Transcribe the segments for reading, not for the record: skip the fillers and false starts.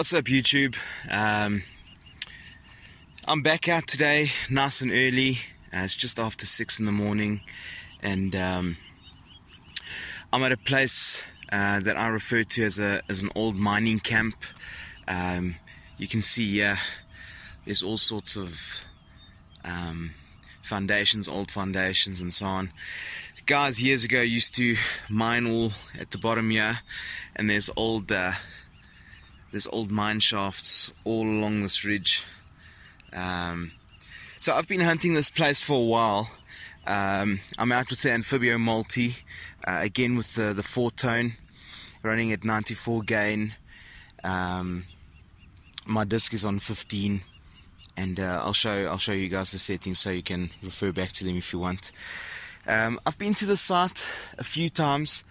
What's up, YouTube? I'm back out today, nice and early. It's just after 6 in the morning, and I'm at a place that I refer to as an old mining camp. You can see here there's all sorts of foundations, old foundations and so on. Guys years ago used to mine all at the bottom here, and there's old mine shafts all along this ridge. So I've been hunting this place for a while. I'm out with the Amphibio multi, again with the 4-tone, running at 94 gain. My disc is on 15, and I'll show you guys the settings so you can refer back to them if you want. I've been to the site a few times,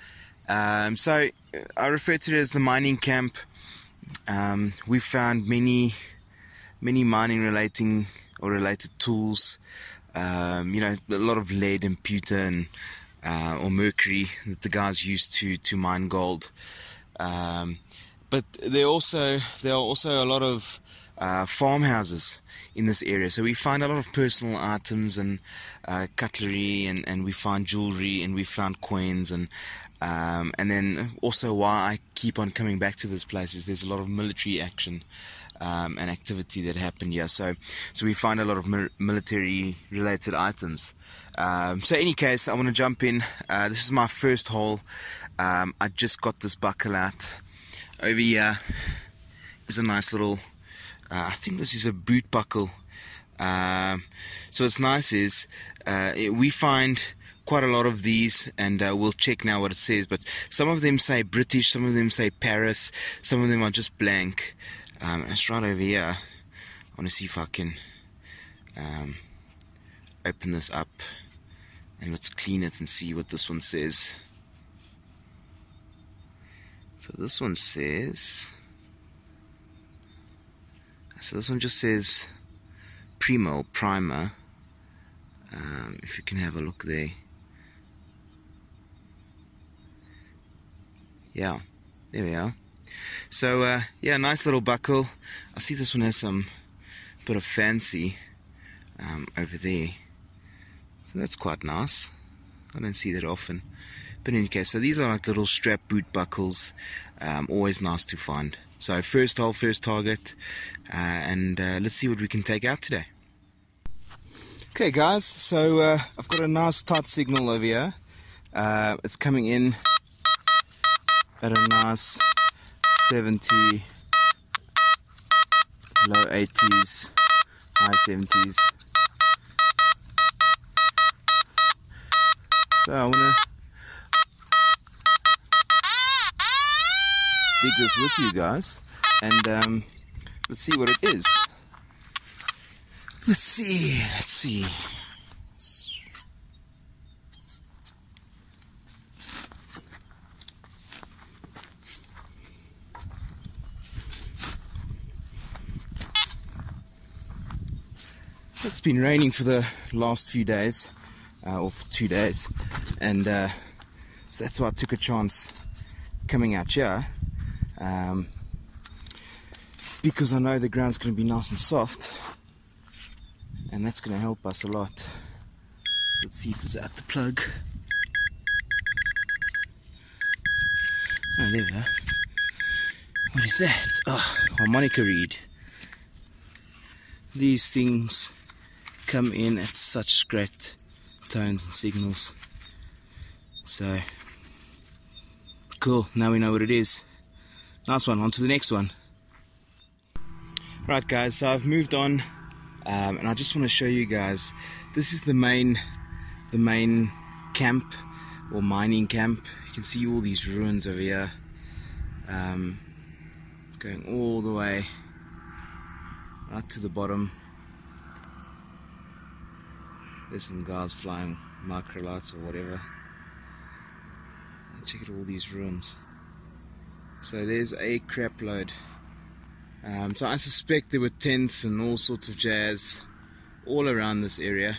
so I refer to it as the mining camp. We've found many mining related tools, you know, a lot of lead and pewter and or mercury that the guys use to mine gold. But there are also a lot of farmhouses in this area, so we find a lot of personal items and cutlery, and we find jewelry, and we found coins, and then also why I keep on coming back to this place is there's a lot of military action and activity that happened here, so we find a lot of military related items. So in any case, I want to jump in. This is my first hole. I just got this buckle out. Over here is a nice little I think this is a boot buckle. So what's nice is we find quite a lot of these, and we'll check now what it says, but some of them say British, some of them say Paris, some of them are just blank. It's right over here. I want to see if I can open this up, and let's clean it and see what this one says. So this one says... So this one just says primer, if you can have a look there. Yeah, there we are. So yeah, nice little buckle. I see this one has some bit of fancy over there, so that's quite nice. I don't see that often, but in any case, so these are like little strap boot buckles, always nice to find. So first hole, first target, and let's see what we can take out today. Okay guys, so I've got a nice tight signal over here. It's coming in at a nice 70, low 80s, high 70s. So I want to dig this with you guys, and let's see what it is. Let's see. It's been raining for the last few days, or for 2 days, and so that's why I took a chance coming out here. Because I know the ground's going to be nice and soft, and that's going to help us a lot. So let's see if it's at the plug. Oh, there we are. What is that? Oh, harmonica reed. These things come in at such great tones and signals. So, cool, now we know what it is. Nice one, on to the next one. Right guys, so I've moved on, and I just want to show you guys, this is the main camp, or mining camp. You can see all these ruins over here. It's going all the way right to the bottom. There's some guys flying microlights or whatever. Check out all these ruins. So there's a crap load. So I suspect there were tents and all sorts of jazz all around this area.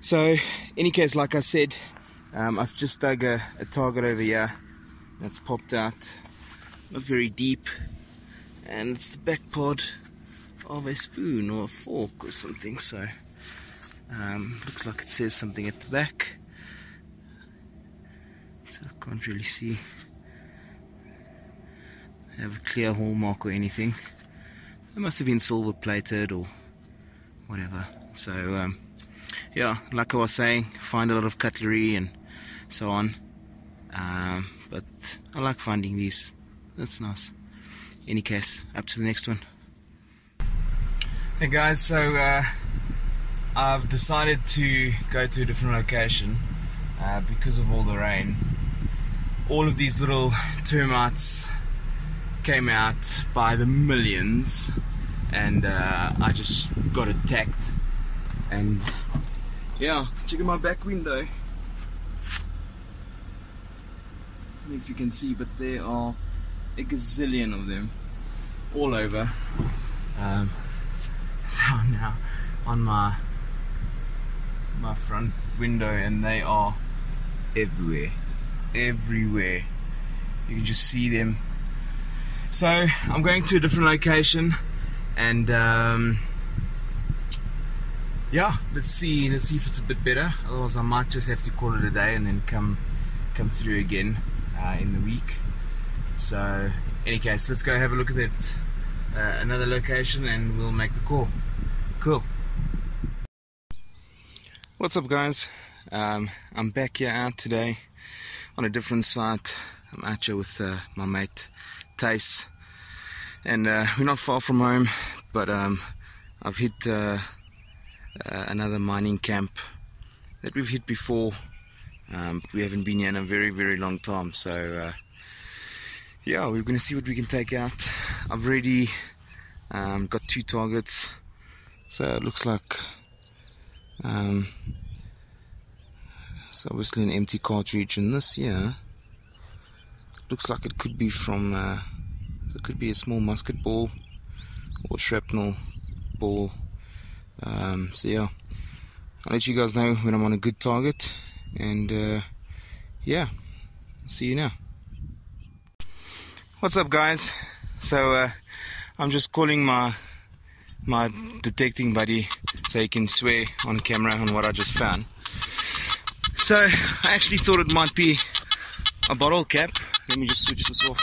So any case, like I said, I've just dug a target over here that's popped out. not very deep, and it's the back pod of a spoon or a fork or something. So looks like it says something at the back, so I can't really see, have a clear hallmark or anything. It must have been silver plated or whatever. So yeah, like I was saying, find a lot of cutlery and so on, but I like finding these. That's nice. Any case, up to the next one. Hey guys, so I've decided to go to a different location because of all the rain. All of these little termites came out by the millions, and I just got attacked. And yeah, check out my back window. I don't know if you can see, but there are a gazillion of them all over. They are now on my front window, and they are everywhere, everywhere. You can just see them. So I'm going to a different location, and yeah, let's see if it's a bit better. Otherwise I might just have to call it a day and then come through again in the week. So any case, let's go have a look at that another location, and we'll make the call. Cool. What's up guys, I'm back here out today on a different site. I'm out here with my mate Tace, and we're not far from home, but I've hit another mining camp that we've hit before, but we haven't been here in a very, very long time. So yeah, we're gonna see what we can take out. I've already got 2 targets, so it looks like it's obviously an empty cartridge, and this looks like it could be from it could be a small musket ball or shrapnel ball. So yeah, I'll let you guys know when I'm on a good target, and yeah, see you now. What's up guys, so I'm just calling my detecting buddy so he can swear on camera on what I just found. So I actually thought it might be a bottle cap. Let me just switch this off.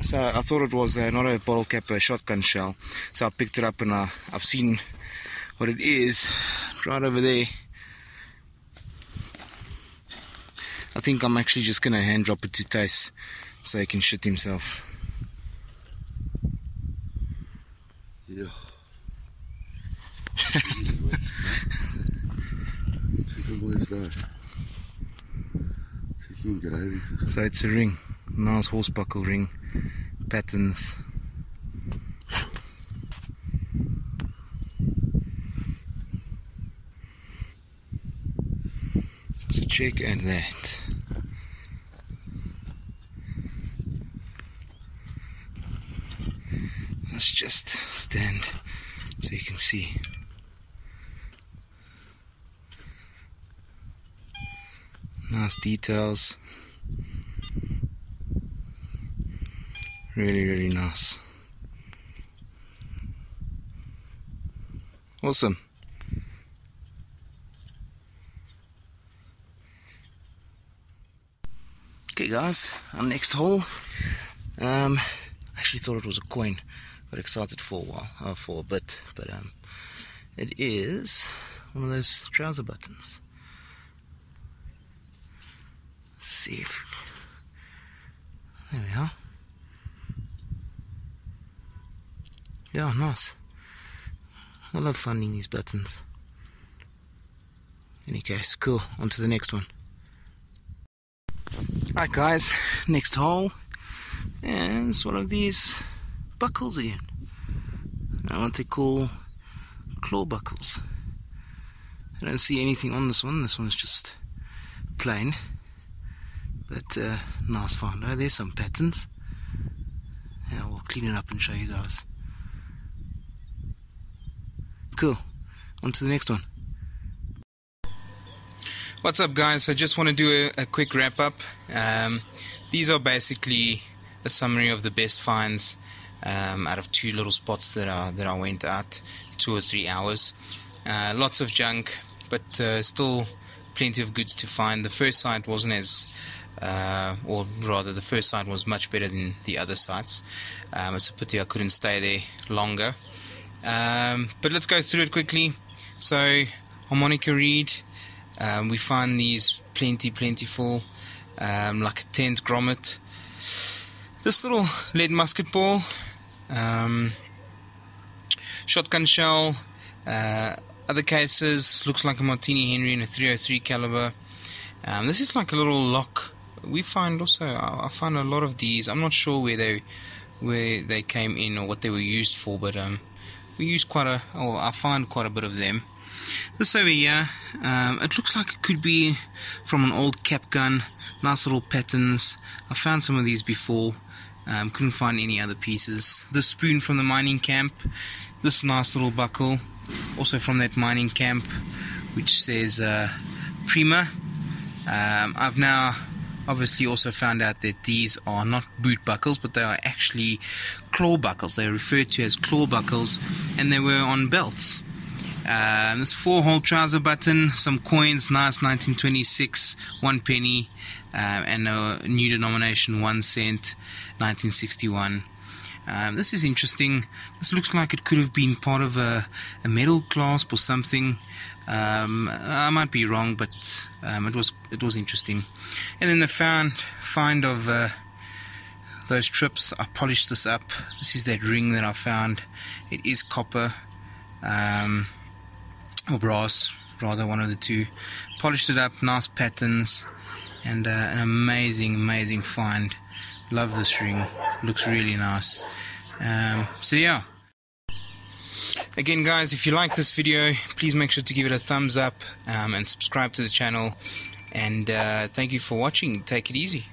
So I thought it was not a bottle cap, but a shotgun shell. So I picked it up, and I've seen what it is right over there. I think I'm actually just gonna hand drop it to Tace so he can shit himself. Yeah. So it's a ring, nice horsebuckle ring, patterns. So check out that. Let's just stand so you can see. Nice details. Really, really nice. Awesome. Okay guys, our next haul. I actually thought it was a coin. Got excited for a while, for a bit, but it is one of those trouser buttons. Let's see if there we are. Yeah, nice. I love finding these buttons. Any case, cool. On to the next one. Alright guys, next haul, and it's one of these buckles again. Now what they call claw buckles. I don't see anything on this one. This one's just plain, but nice find. Oh, there's some patterns. Yeah, we'll clean it up and show you guys. Cool. On to the next one. What's up, guys? I just want to do a quick wrap up. These are basically a summary of the best finds out of two little spots that I went out 2 or 3 hours. Lots of junk, but still plenty of goods to find. The first site wasn't as or rather the first site was much better than the other sites. It's a pity I couldn't stay there longer, but let's go through it quickly. So harmonica reed, we find these plentiful, like a 10th grommet. This little lead musket ball, shotgun shell, other cases, looks like a Martini Henry and a .303 caliber. This is like a little lock. We find also, I find a lot of these. I'm not sure where they came in or what they were used for, but we use I find quite a bit of them. This over here, it looks like it could be from an old cap gun. Nice little patterns. I found some of these before. Couldn't find any other pieces. The spoon from the mining camp. This nice little buckle, also from that mining camp, which says Prima. I've now obviously also found out that these are not boot buckles, but they are actually claw buckles. They are referred to as claw buckles, and they were on belts. This 4-hole trouser button, some coins, nice 1926, 1 penny, and a new denomination, 1 cent, 1961. This is interesting. This looks like it could have been part of a metal clasp or something. I might be wrong, but it was interesting. And then the find of those trips. I polished this up. This is that ring that I found. It is copper. Or brass, rather, one of the two. Polished it up, nice patterns, and an amazing find. Love this ring, looks really nice. So yeah, again guys, if you like this video, please make sure to give it a thumbs up and subscribe to the channel, and thank you for watching. Take it easy.